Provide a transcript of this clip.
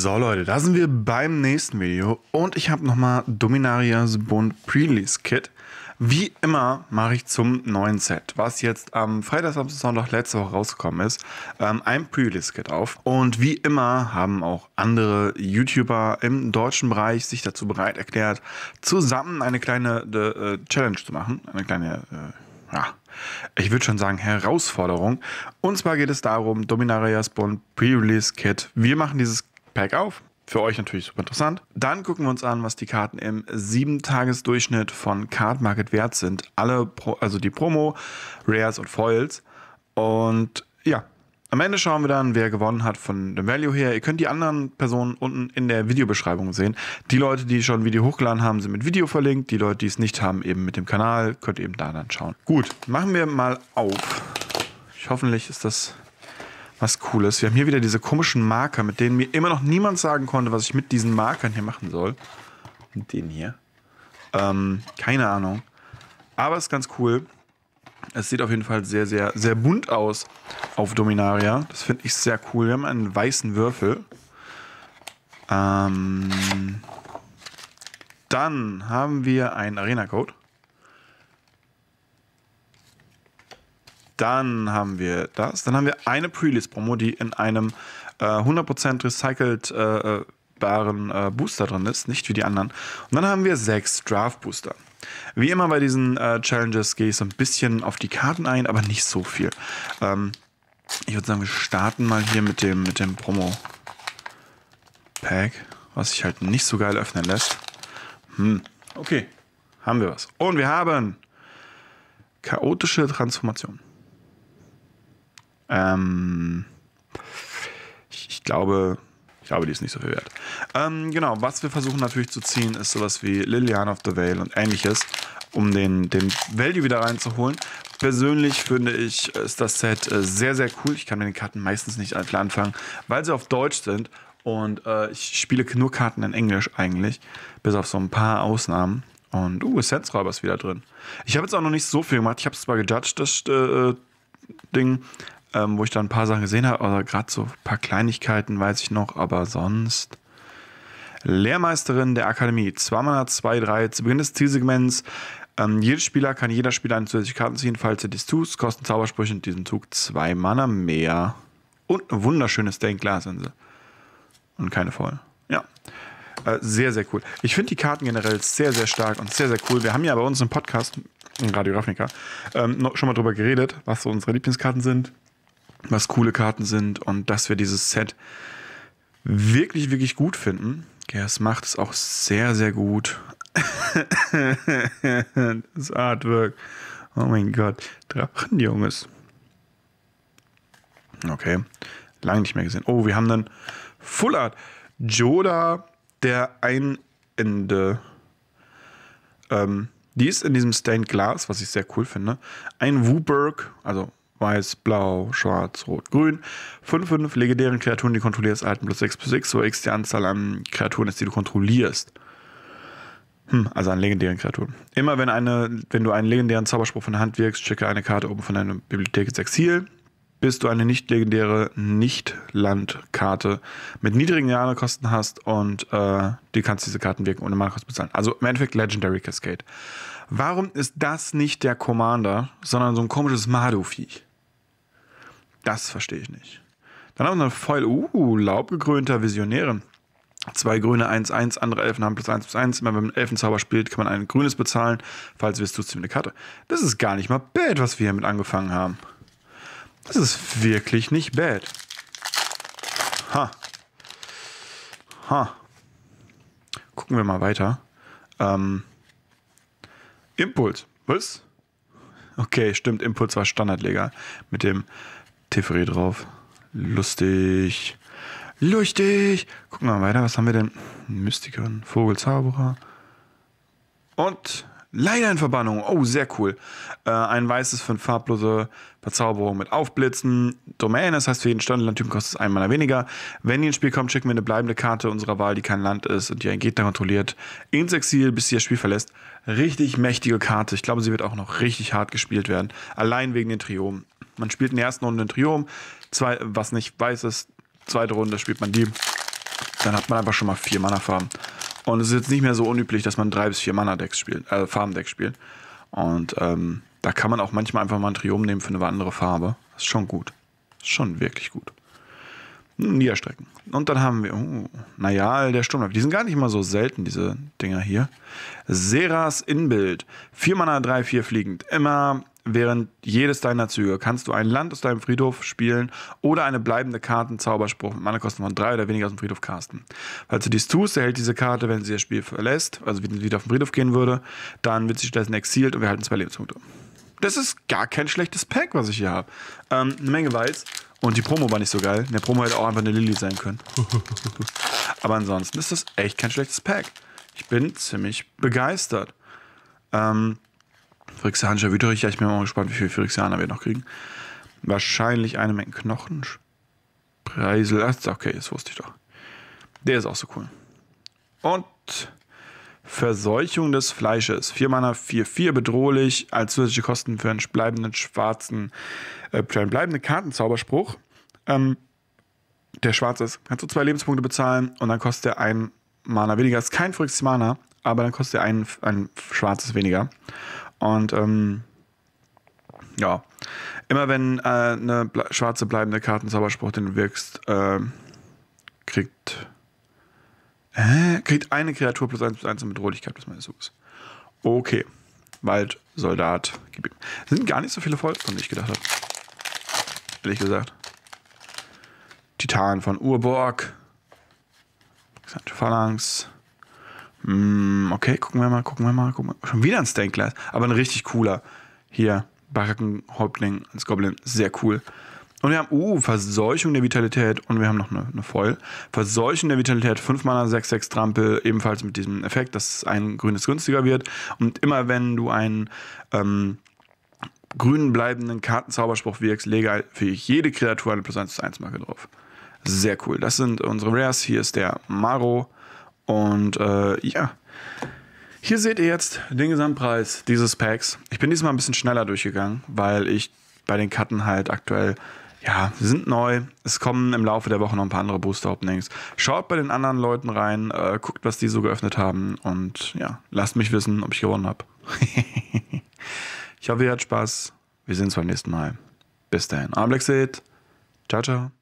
So Leute, da sind wir beim nächsten Video und ich habe nochmal Dominarias Bund Pre-Release Kit. Wie immer mache ich zum neuen Set, was jetzt am Freitag, Samstag, Sonntag letzte Woche rausgekommen ist, ein Pre-Release-Kit auf. Und wie immer haben auch andere YouTuber im deutschen Bereich sich dazu bereit erklärt, zusammen eine kleine Challenge zu machen. Eine kleine, ich würde schon sagen Herausforderung. Und zwar geht es darum, Dominarias Bund Pre-Release-Kit. Wir machen dieses Pack auf. Für euch natürlich super interessant. Dann gucken wir uns an, was die Karten im 7-Tages-Durchschnitt von Cardmarket wert sind. Also die Promo, Rares und Foils. Und ja, am Ende schauen wir dann, wer gewonnen hat von dem Value her. Ihr könnt die anderen Personen unten in der Videobeschreibung sehen. Die Leute, die schon ein Video hochgeladen haben, sind mit Video verlinkt. Die Leute, die es nicht haben, eben mit dem Kanal. Könnt ihr eben da dann schauen. Gut, machen wir mal auf. Hoffentlich ist das was Cooles. Wir haben hier wieder diese komischen Marker, mit denen mir immer noch niemand sagen konnte, was ich mit diesen Markern hier machen soll. Mit denen hier. Keine Ahnung. Aber ist ganz cool. Es sieht auf jeden Fall sehr, sehr, sehr bunt aus auf Dominaria. Das finde ich sehr cool. Wir haben einen weißen Würfel. Dann haben wir einen Arena-Code. Dann haben wir das. Dann haben wir eine Pre-Release-Promo, die in einem 100% recyceltbaren Booster drin ist. Nicht wie die anderen. Und dann haben wir 6 Draft-Booster. Wie immer bei diesen Challenges gehe ich so ein bisschen auf die Karten ein, aber nicht so viel. Ich würde sagen, wir starten mal hier mit dem Promo-Pack, was sich halt nicht so geil öffnen lässt. Okay, haben wir was. Und wir haben chaotische Transformation. Ich glaube, die ist nicht so viel wert. Genau, was wir versuchen natürlich zu ziehen, ist sowas wie Liliana of the Vale und ähnliches, um den Value wieder reinzuholen. Persönlich finde ich, ist das Set sehr, sehr cool. Ich kann mit den Karten meistens nicht viel anfangen, weil sie auf Deutsch sind. Und ich spiele nur Karten in Englisch eigentlich, bis auf so ein paar Ausnahmen. Und, Essenzräuber ist wieder drin. Ich habe jetzt auch noch nicht so viel gemacht. Ich habe es zwar gejudged, das Ding, wo ich da ein paar Sachen gesehen habe, oder gerade so ein paar Kleinigkeiten weiß ich noch, aber sonst. Lehrmeisterin der Akademie, 2-Mana 2/3, zu Beginn des Zielsegments. Jeder Spieler eine zusätzliche Karte ziehen, falls er dies tut, kosten Zaubersprüche in diesem Zug 2 Mana mehr. Und ein wunderschönes Denkglas-Sense. Und keine Voll. Ja. Sehr, sehr cool. Ich finde die Karten generell sehr, sehr stark und sehr, sehr cool. Wir haben ja bei uns im Podcast, im Radio Ravnica, schon mal drüber geredet, was so unsere Lieblingskarten sind, was coole Karten sind und dass wir dieses Set wirklich, wirklich gut finden. Gers macht es auch sehr, sehr gut. Das Artwork. Oh mein Gott. Drachenjunges. Okay. Lange nicht mehr gesehen. Oh, wir haben dann Full Art. Joda, der ein Ende. Die ist in diesem Stained Glass, was ich sehr cool finde. Ein Wuburg, also weiß, blau, schwarz, rot, grün. 5/5 legendären Kreaturen, die kontrollierst, erhalten +6/+6, so x die Anzahl an Kreaturen ist, die du kontrollierst. Also an legendären Kreaturen. Immer wenn du einen legendären Zauberspruch von der Hand wirkst, schicke eine Karte oben von deiner Bibliothek ins Exil. Bis du eine nicht-legendäre Nicht-Landkarte mit niedrigen Mana-Kosten hast und die kannst diese Karten wirken ohne Mana-Kosten bezahlen. Also im Endeffekt Legendary Cascade. Warum ist das nicht der Commander, sondern so ein komisches Madu-Viech? Das verstehe ich nicht. Dann haben wir eine Foil. Laubgekrönter Visionärin. 2 grüne 1/1, andere Elfen haben +1/+1. Immer wenn man Elfenzauber spielt, kann man ein grünes bezahlen, falls wirst du zu eine Karte. Das ist gar nicht mal bad, was wir hier mit angefangen haben. Das ist wirklich nicht bad. Gucken wir mal weiter. Impuls. Was? Okay, stimmt. Impuls war standardlegal. Mit dem Tiferet drauf. Lustig. Lustig. Gucken wir mal weiter. Was haben wir denn? Mystiker, Vogelzauberer. Und Leider in Verbannung. Oh, sehr cool. Ein weißes für eine farblose Verzauberung mit Aufblitzen. Domäne, das heißt für jeden Standardlandtypen kostet es 1 Mana weniger. Wenn ihr ins Spiel kommt, schicken wir eine bleibende Karte unserer Wahl, die kein Land ist und die ein Gegner kontrolliert, ins Exil, bis sie das Spiel verlässt. Richtig mächtige Karte. Ich glaube, sie wird auch noch richtig hart gespielt werden. Allein wegen den Triomen. Man spielt in der ersten Runde den Triom, was nicht weiß ist. Zweite Runde spielt man die. Dann hat man einfach schon mal 4 Mana-Farben. Und es ist jetzt nicht mehr so unüblich, dass man 3 bis 4 Mana-Decks spielt, Farben-Decks spielt. Und da kann man auch manchmal einfach mal ein Triom nehmen für eine andere Farbe. Das ist schon gut. Das ist schon wirklich gut. Niederstrecken. Und dann haben wir, naja, der Sturmlauf. Die sind gar nicht mal so selten, diese Dinger hier. Seras Inbild. 4 Mana, 3/4 fliegend. Immer während jedes deiner Züge kannst du ein Land aus deinem Friedhof spielen oder eine bleibende Kartenzauberspruch mit Mana-Kosten von 3 oder weniger aus dem Friedhof casten. Falls du dies tust, erhält diese Karte, wenn sie das Spiel verlässt, also wenn sie wieder auf den Friedhof gehen würde, dann wird sie stattdessen exiliert und wir halten 2 Lebenspunkte. Das ist gar kein schlechtes Pack, was ich hier habe. Eine Menge Weiß. Und die Promo war nicht so geil. Eine Promo hätte auch einfach eine Lilly sein können. Aber ansonsten ist das echt kein schlechtes Pack. Ich bin ziemlich begeistert. Frixianischer Wüterich, ja, ich bin mal gespannt, wie viel Frixianer wir noch kriegen. Wahrscheinlich eine Menge Knochenpreisel. Okay, das wusste ich doch. Der ist auch so cool. Und Verseuchung des Fleisches. 4 Mana, 4/4 bedrohlich, als zusätzliche Kosten für einen bleibenden schwarzen, für einen bleibenden Kartenzauberspruch. Der schwarz ist. Kannst du 2 Lebenspunkte bezahlen und dann kostet er 1 Mana weniger. Das ist kein Frixianer, aber dann kostet er ein schwarzes weniger. Und ja, immer wenn eine schwarze bleibende Kartenzauberspruch, den du wirkst, kriegt eine Kreatur +1/+1 und Bedrohlichkeit plus meines Zuges. Okay. Wald, Soldat, gib ihm. Sind gar nicht so viele Volk, von denen ich gedacht habe. Ehrlich gesagt. Titan von Urborg. Phalanx. Okay, gucken wir mal. Schon wieder ein Denkglas, aber ein richtig cooler. Hier, Backenhäuptling als Goblin. Sehr cool. Und wir haben, Verseuchung der Vitalität und wir haben noch eine Foil. Verseuchung der Vitalität, 5 Mana, 6/6 Trampel, ebenfalls mit diesem Effekt, dass ein grünes günstiger wird. Und immer wenn du einen grünen bleibenden Kartenzauberspruch wirkst, lege für jede Kreatur eine +1/+1 Marke drauf. Sehr cool. Das sind unsere Rares. Hier ist der Maro. Und ja, hier seht ihr jetzt den Gesamtpreis dieses Packs. Ich bin diesmal ein bisschen schneller durchgegangen, weil ich bei den Karten halt aktuell... Ja, sie sind neu. Es kommen im Laufe der Woche noch ein paar andere Booster-Openings. Schaut bei den anderen Leuten rein, guckt, was die so geöffnet haben und ja, lasst mich wissen, ob ich gewonnen habe. Ich hoffe, ihr habt Spaß. Wir sehen uns beim nächsten Mal. Bis dahin. Abend, seht. Ciao, ciao.